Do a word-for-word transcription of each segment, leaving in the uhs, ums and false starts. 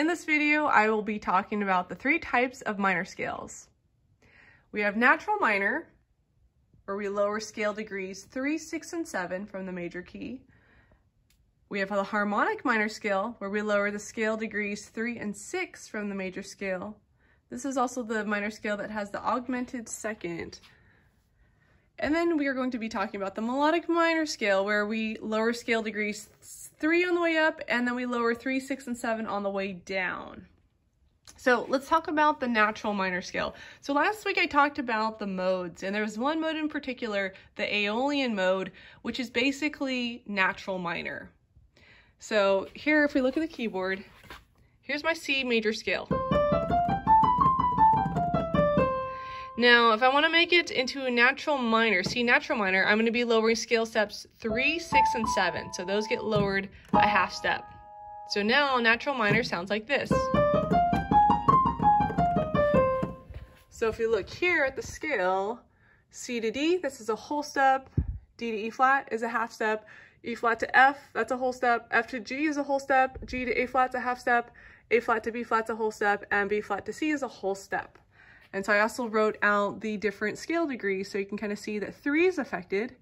In this video, I will be talking about the three types of minor scales. We have natural minor, where we lower scale degrees three, six, and seven from the major key. We have the harmonic minor scale, where we lower the scale degrees three and six from the major scale. This is also the minor scale that has the augmented second. And then we are going to be talking about the melodic minor scale, where we lower scale degrees three on the way up, and then we lower three, six, and seven on the way down. So let's talk about the natural minor scale. So last week I talked about the modes, and there was one mode in particular, the Aeolian mode, which is basically natural minor. So here, if we look at the keyboard, here's my C major scale. Now, if I want to make it into a natural minor, C natural minor, I'm going to be lowering scale steps three, six, and seven. So those get lowered a half step. So now natural minor sounds like this. So if you look here at the scale, C to D, this is a whole step, D to E flat is a half step, E flat to F, that's a whole step, F to G is a whole step, G to A flat's a half step, A flat to B flat's a whole step, and B flat to C is a whole step. And so I also wrote out the different scale degrees, so you can kind of see that three is affected,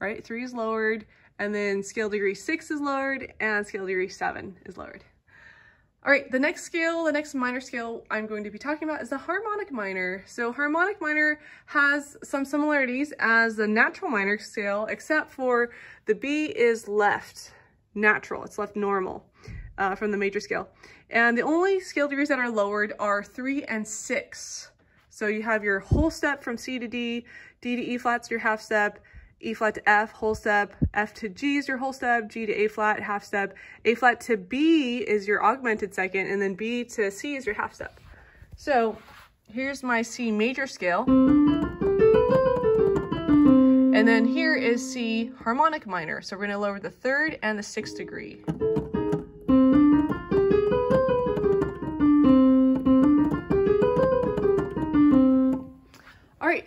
right? Three is lowered, and then scale degree six is lowered, and scale degree seven is lowered. All right, the next scale, the next minor scale I'm going to be talking about is the harmonic minor. So harmonic minor has some similarities as the natural minor scale, except for the B is left natural, it's left normal uh, from the major scale. And the only scale degrees that are lowered are three and six. So you have your whole step from C to D, D to E flat's your half step, E flat to F, whole step, F to G is your whole step, G to A flat, half step, A flat to B is your augmented second, and then B to C is your half step. So here's my C major scale. And then here is C harmonic minor. So we're gonna lower the third and the sixth degree.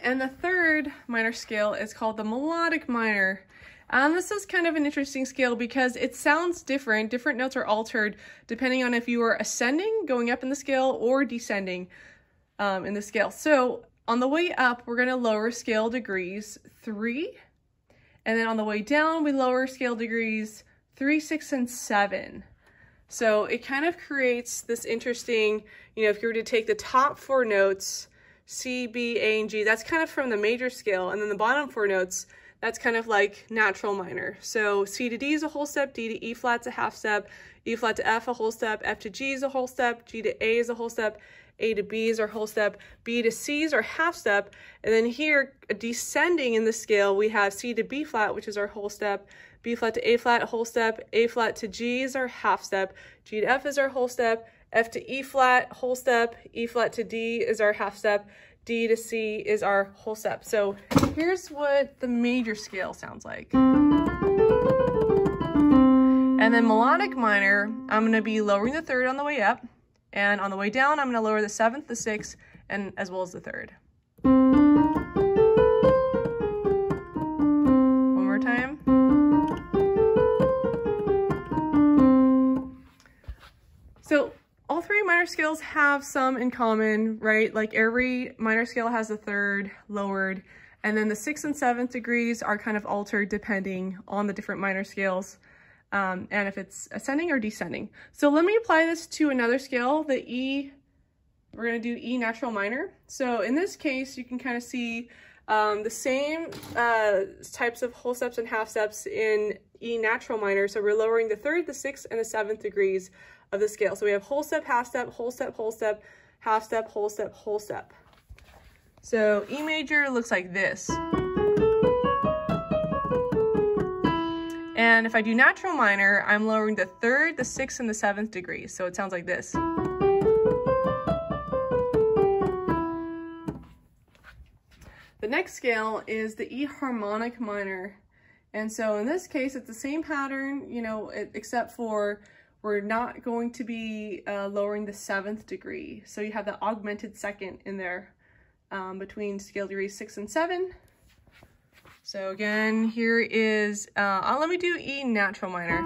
And the third minor scale is called the melodic minor. And this is kind of an interesting scale because it sounds different. Different notes are altered depending on if you are ascending, going up in the scale, or descending um, in the scale. So on the way up, we're going to lower scale degrees three. And then on the way down, we lower scale degrees three, six, and seven. So it kind of creates this interesting, you know, if you were to take the top four notes, C, B, A, and G, that's kind of from the major scale. And then the bottom four notes, that's kind of like natural minor. So C to D is a whole step, D to E flat's a half step, E flat to F a whole step, F to G is a whole step, G to A is a whole step, A to B is our whole step, B to C is our half step. And then here, descending in the scale, we have C to B flat, which is our whole step, B flat to A flat, whole step, A flat to G is our half step, G to F is our whole step, F to E flat, whole step, E flat to D is our half step, D to C is our whole step. So here's what the major scale sounds like. And then melodic minor, I'm going to be lowering the third on the way up, and on the way down, I'm going to lower the seventh, the sixth, and as well as the third. One more time. So all three minor scales have some in common, right? Like every minor scale has a third lowered, and then the sixth and seventh degrees are kind of altered depending on the different minor scales um, and if it's ascending or descending. So let me apply this to another scale, the E. We're gonna do E natural minor. So in this case, you can kind of see um, the same uh, types of whole steps and half steps in E natural minor. So we're lowering the third, the sixth, and the seventh degrees of the scale. So we have whole step, half step, whole step, whole step, half step, whole step, whole step. So E major looks like this. And if I do natural minor, I'm lowering the third, the sixth, and the seventh degrees. So it sounds like this. The next scale is the E harmonic minor. And so in this case, it's the same pattern, you know, it, except for we're not going to be uh, lowering the seventh degree. So you have the augmented second in there um, between scale degrees six and seven. So again, here is, uh, oh, let me do E natural minor.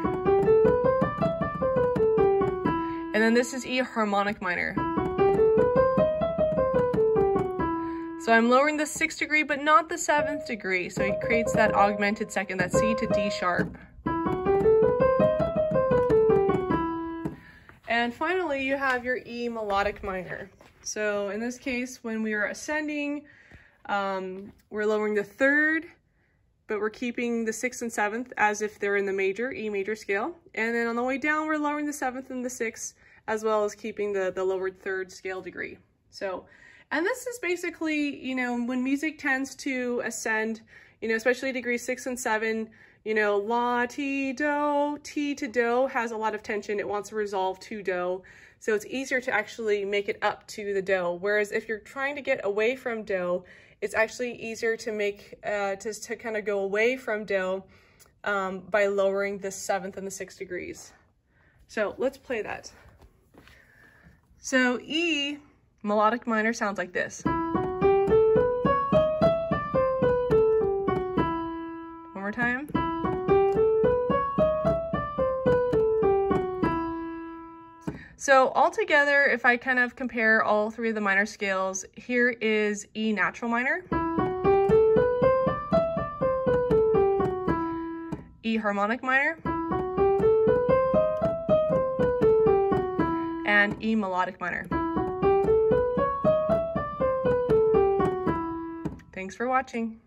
And And then this is E harmonic minor. So I'm lowering the sixth degree, but not the seventh degree. So it creates that augmented second, that C to D sharp. And finally, you have your E melodic minor. So in this case, when we are ascending, um, we're lowering the third, but we're keeping the sixth and seventh as if they're in the major, E major scale. And then on the way down, we're lowering the seventh and the sixth, as well as keeping the, the lowered third scale degree. So, and this is basically, you know, when music tends to ascend, you know, especially degrees six and seven, you know, La, Ti, Do, Ti to Do has a lot of tension. It wants to resolve to Do. So it's easier to actually make it up to the Do. Whereas if you're trying to get away from Do, it's actually easier to make, uh, to, to kind of go away from Do um, by lowering the seventh and the sixth degrees. So let's play that. So E melodic minor sounds like this. One more time. So altogether, if I kind of compare all three of the minor scales, here is E natural minor, E harmonic minor, and E melodic minor. Thanks for watching.